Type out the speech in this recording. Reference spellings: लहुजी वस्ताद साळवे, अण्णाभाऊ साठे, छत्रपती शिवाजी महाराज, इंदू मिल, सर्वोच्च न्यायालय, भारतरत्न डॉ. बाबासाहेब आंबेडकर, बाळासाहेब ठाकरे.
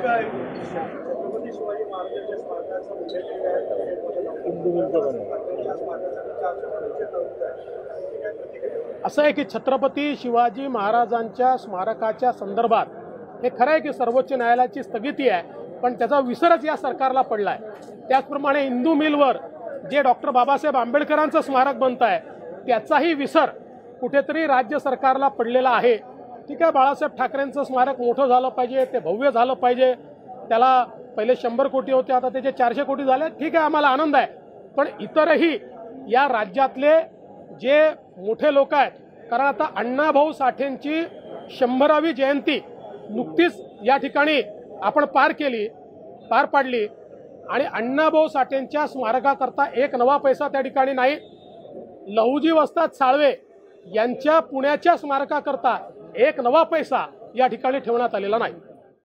छत्रपती शिवाजी महाराजांच्या स्मारकाचा उल्लेख केला आहे, असं आहे की छत्रपती शिवाजी महाराजांच्या स्मारकाच्या संदर्भात हे खरं आहे की सर्वोच्च न्यायालयाची स्थगिती आहे, पण त्याचा विसरच या सरकारला पडला आहे. त्याचप्रमाणे इंदू मिलवर जे डॉक्टर बाबासाहेब आंबेडकरांचं स्मारक बनतं आहे त्याचाही विसर कुठेतरी राज्य सरकारला पडलेला आहे. ठीक आहे, बाळासाहेब ठाकरेंचं स्मारक मोठं झालं पाहिजे, ते भव्य झालं पाहिजे, त्याला पहिले 100 कोटी होते, आता त्याचे 400 कोटी झाले. ठीक आहे, आम्हाला आनंद आहे, पण इतरही या राज्यातले जे मोठे लोक आहेत, कारण आता अण्णाभाऊ साठेंची 100वी जयंती नुकतीच या ठिकाणी आपण पार पाडली आणि अण्णाभाऊ साठेंच्या स्मारकाकरता एक नवा पैसा त्या ठिकाणी नाही. लहुजी वस्ताद साळवे यांच्या पुण्याच्या स्मारकाकरता एक नवा पैसा या ठिकाणी ठेवण्यात आलेला नाही.